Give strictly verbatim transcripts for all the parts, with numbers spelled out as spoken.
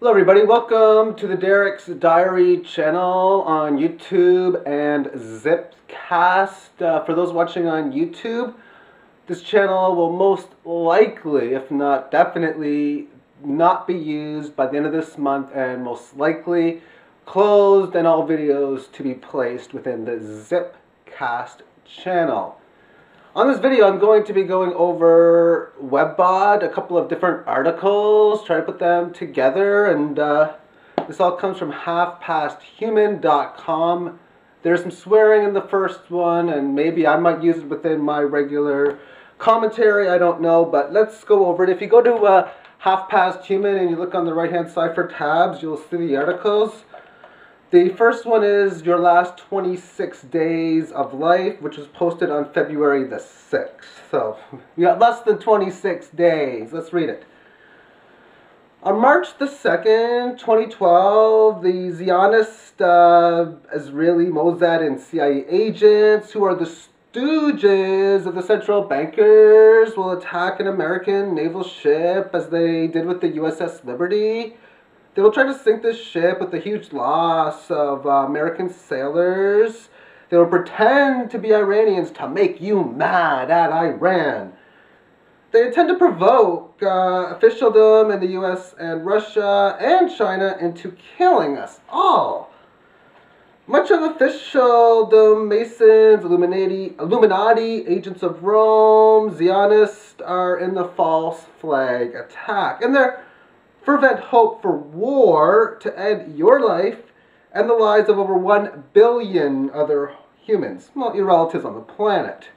Hello everybody, welcome to the Derek's Diary channel on YouTube and Zipcast. Uh, for those watching on YouTube, this channel will most likely, if not definitely, not be used by the end of this month and most likely closed, and all videos to be placed within the Zipcast channel. On this video, I'm going to be going over Webbot, a couple of different articles, try to put them together, and uh, this all comes from half past human dot com. There's some swearing in the first one, and maybe I might use it within my regular commentary, I don't know, but let's go over it. If you go to uh, halfpasthuman and you look on the right-hand side for tabs, you'll see the articles. The first one is Your Last twenty-six Days of Life, which was posted on February the sixth. So, we got less than twenty-six days. Let's read it. On March the second, twenty twelve, the Zionist uh, Israeli Mossad and C I A agents, who are the stooges of the central bankers, will attack an American naval ship as they did with the U S S Liberty. They will try to sink this ship with the huge loss of uh, American sailors. They will pretend to be Iranians to make you mad at Iran. They intend to provoke uh, officialdom in the U S and Russia and China into killing us all. Much of officialdom, Masons, Illuminati, Illuminati, agents of Rome, Zionists are in the false flag attack. And they're fervent hope for war to end your life and the lives of over one billion other humans, well, your relatives on the planet.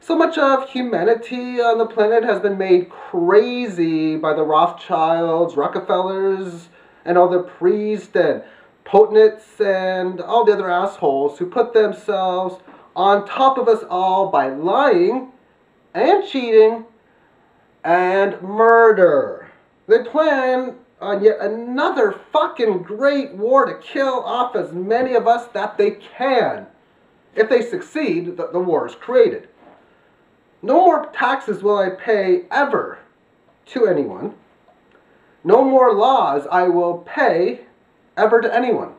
So much of humanity on the planet has been made crazy by the Rothschilds, Rockefellers, and all the priests and potentates and all the other assholes who put themselves on top of us all by lying and cheating and murder. They plan on yet another fucking great war to kill off as many of us that they can. If they succeed, the, the war is created. No more taxes will I pay ever to anyone. No more laws I will pay ever to anyone.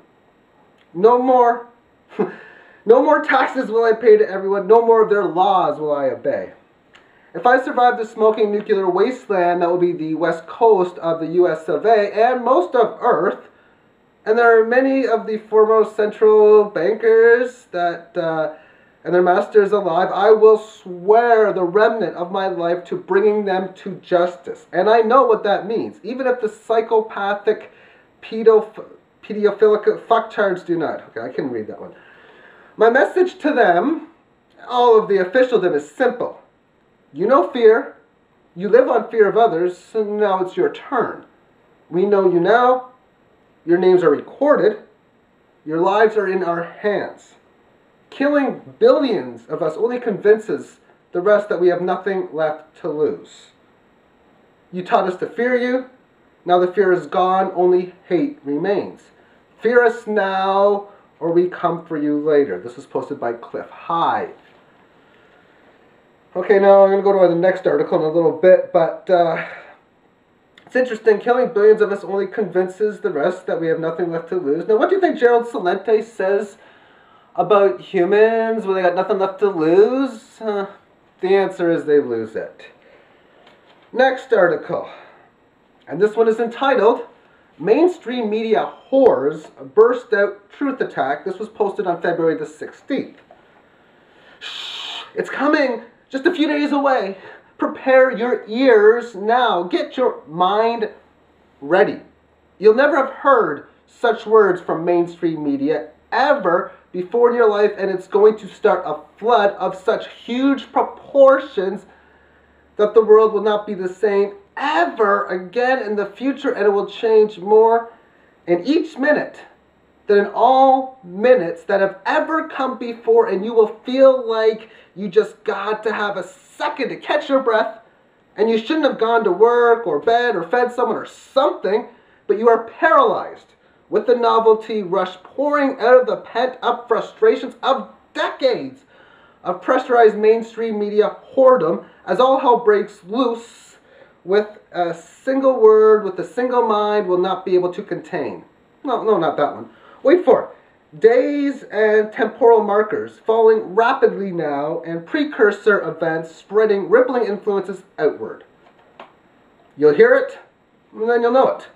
No more, no more taxes will I pay to everyone. No more of their laws will I obey. If I survive the smoking nuclear wasteland, that will be the west coast of the U S of A and most of Earth, and there are many of the former central bankers that, uh, and their masters alive, I will swear the remnant of my life to bringing them to justice. And I know what that means. Even if the psychopathic pedoph pedophilic fucktards do not. Okay, I can read that one. My message to them, all of the officialdom, is simple. You know fear, you live on fear of others, and now it's your turn. We know you now, your names are recorded, your lives are in our hands. Killing billions of us only convinces the rest that we have nothing left to lose. You taught us to fear you, now the fear is gone, only hate remains. Fear us now, or we come for you later. This was posted by Cliff High. Okay, now I'm going to go to the next article in a little bit, but uh, it's interesting. Killing billions of us only convinces the rest that we have nothing left to lose. Now, what do you think Gerald Celente says about humans when they got nothing left to lose? Uh, the answer is they lose it. Next article, and this one is entitled, Mainstream Media Whores Burst Out Truth Attack. This was posted on February the sixteenth. Shh, it's coming! Just a few days away. Prepare your ears now. Get your mind ready. You'll never have heard such words from mainstream media ever before in your life, and it's going to start a flood of such huge proportions that the world will not be the same ever again in the future, and it will change more in each minute than in all minutes that have ever come before, and you will feel like you just got to have a second to catch your breath, and you shouldn't have gone to work or bed or fed someone or something, but you are paralyzed with the novelty rush pouring out of the pent-up frustrations of decades of pressurized mainstream media whoredom as all hell breaks loose with a single word, with a single mind, will not be able to contain. No, no, not that one. Wait for it. Days and temporal markers falling rapidly now, and precursor events spreading rippling influences outward. You'll hear it, and then you'll know it.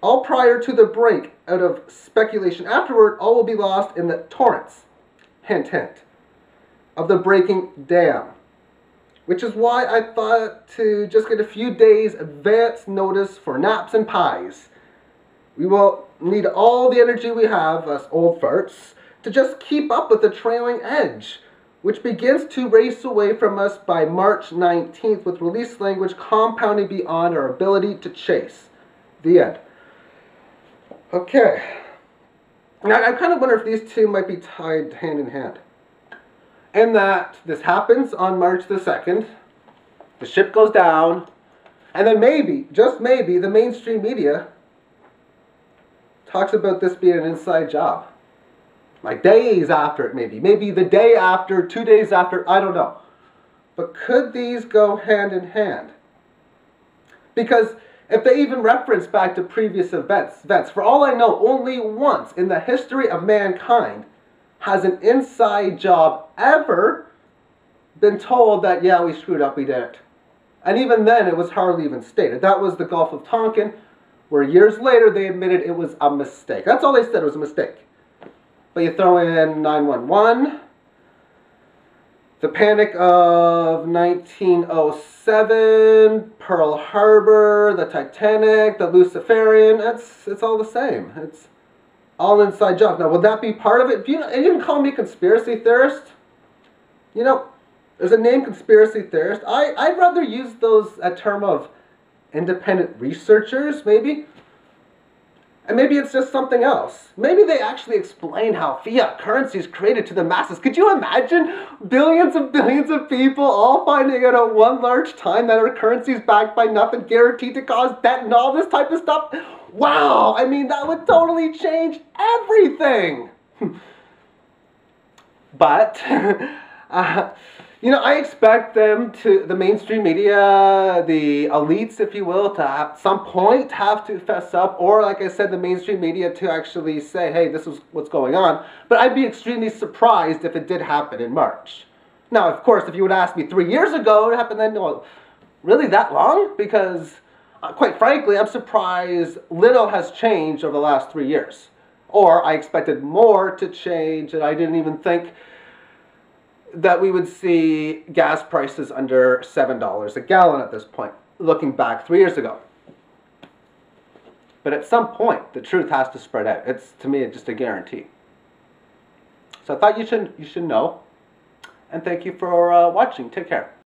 All prior to the break out of speculation. Afterward, all will be lost in the torrents, hint, hint, of the breaking dam. Which is why I thought to just get a few days advance notice for naps and pies. We will need all the energy we have, us old farts, to just keep up with the trailing edge, which begins to race away from us by March nineteenth, with release language compounding beyond our ability to chase. The end. Okay. Now, I kind of wonder if these two might be tied hand in hand. And that this happens on March the second, the ship goes down, and then maybe, just maybe, the mainstream media talks about this being an inside job. Like days after it, maybe. Maybe the day after, two days after, I don't know. But could these go hand in hand? Because if they even reference back to previous events, events, for all I know, only once in the history of mankind has an inside job ever been told that, yeah, we screwed up, we did it. And even then, it was hardly even stated. That was the Gulf of Tonkin, where years later they admitted it was a mistake. That's all they said, it was a mistake. But you throw in nine one one, the panic of nineteen oh seven, Pearl Harbor, the Titanic, the Luciferian, it's, it's all the same. It's all inside job. Now, would that be part of it? Do you know, and you can call me a conspiracy theorist. You know, there's a name, conspiracy theorist. I, I'd rather use those, a term of independent researchers, maybe. And maybe it's just something else. Maybe they actually explain how fiat currency is created to the masses. Could you imagine billions and billions of people all finding out at one large time that our currency is backed by nothing, guaranteed to cause debt and all this type of stuff? Wow, I mean, that would totally change everything. But, uh, you know, I expect them to, the mainstream media, the elites, if you will, to at some point have to fess up, or like I said, the mainstream media to actually say, hey, this is what's going on. But I'd be extremely surprised if it did happen in March. Now, of course, if you would ask me three years ago, it happened then, well, really that long? Because, uh, quite frankly, I'm surprised little has changed over the last three years. Or I expected more to change, and I didn't even think that we would see gas prices under seven dollars a gallon at this point, looking back three years ago. But at some point, the truth has to spread out. It's, to me, just a guarantee. So I thought you should, you should know. And thank you for uh, watching. Take care.